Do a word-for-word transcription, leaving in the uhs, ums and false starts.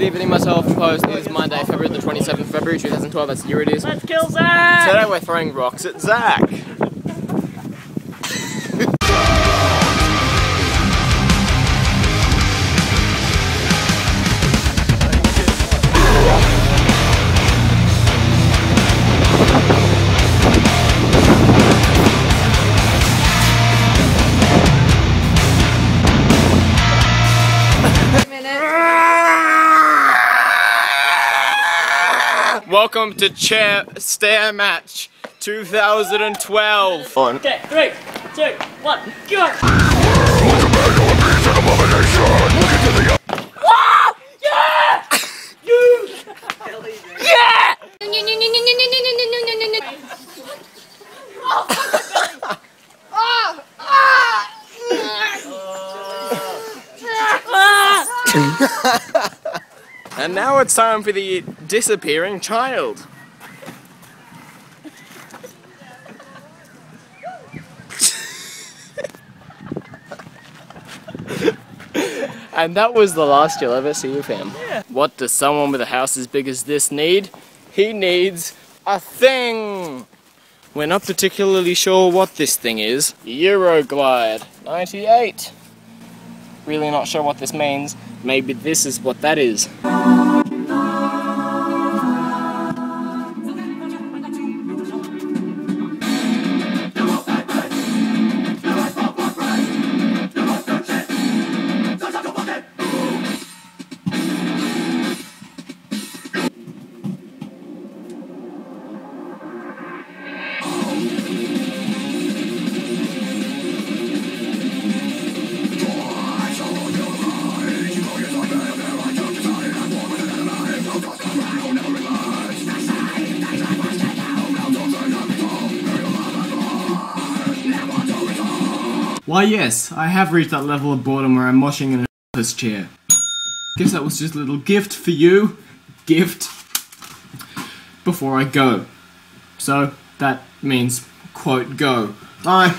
Good evening, myself and Post. It is Monday, February the twenty-seventh, February two thousand twelve, that's the year it is. Let's kill Zac! Today we're throwing rocks at Zac! Welcome to chair stair match two thousand twelve. Okay, three, two, one, go! Wow! Yeah! You! Yeah! And now it's time for the disappearing child. And that was the last you'll ever see of him. Yeah. What does someone with a house as big as this need? He needs a thing! We're not particularly sure what this thing is. Euroglide ninety-eight. Really not sure what this means. Maybe this is what that is. Why yes, I have reached that level of boredom where I'm moshing in an office chair. Guess that was just a little gift for you. Gift. Before I go. So, that means, quote, go. Bye.